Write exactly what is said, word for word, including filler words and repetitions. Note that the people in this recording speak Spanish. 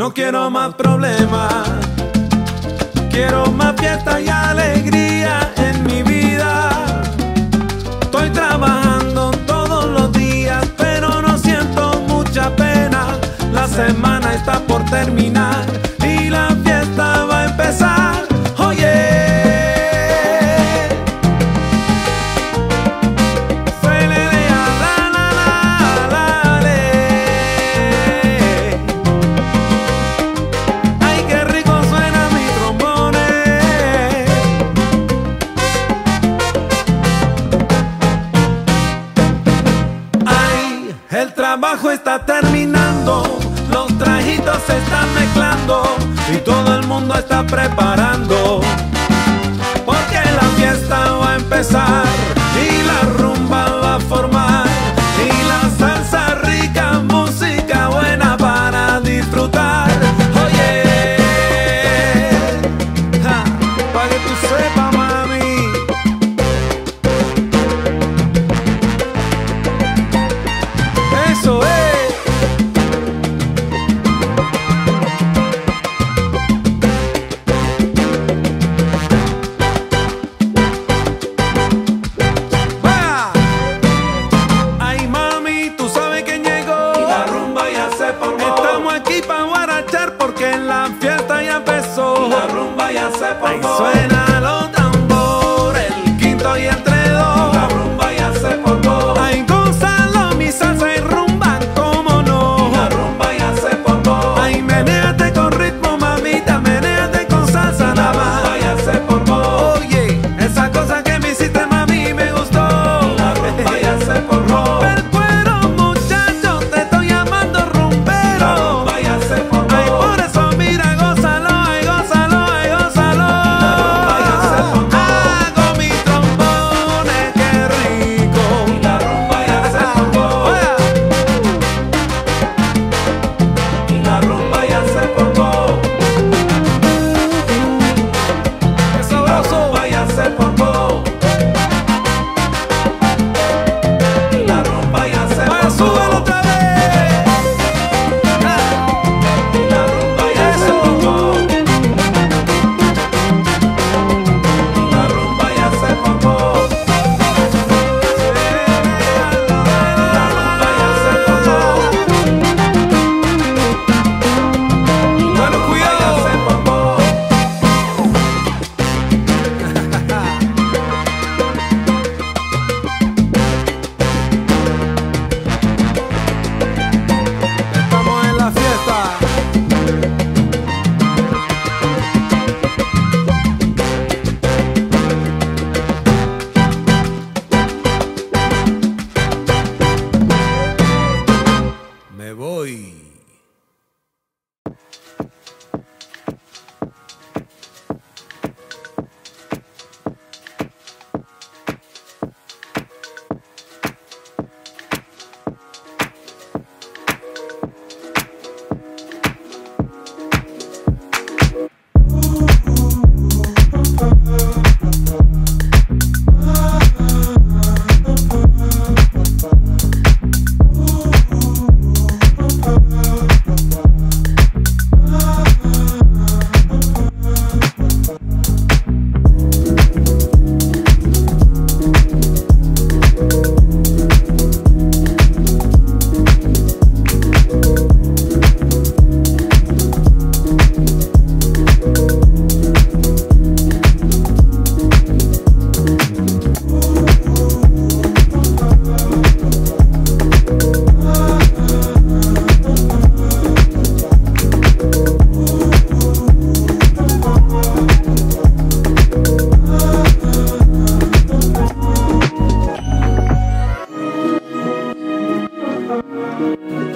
No quiero más problemas, quiero más fiesta y alegría en mi vida. Estoy trabajando todos los días, pero no siento mucha pena. La semana está por terminar y la fiesta va a empezar. El trabajo está terminando, los trajitos se están mezclando y todo el mundo está preparando, porque la fiesta va a empezar y la rumba va a formar y la salsa rica, música buena para disfrutar. Oye, ja, para que tú sepas, mami. Eso es. ¡Va! Ay, mami, tú sabes que llegó. Y la rumba ya se formó. Estamos aquí para guarachar porque la fiesta ya empezó. Y la rumba ya se formó. Ay, suena los tambores, el quinto y el tres dos. Y la rumba ya se formó. Ay, gózalo, mi salsa y rumba. Me voy. Thank you.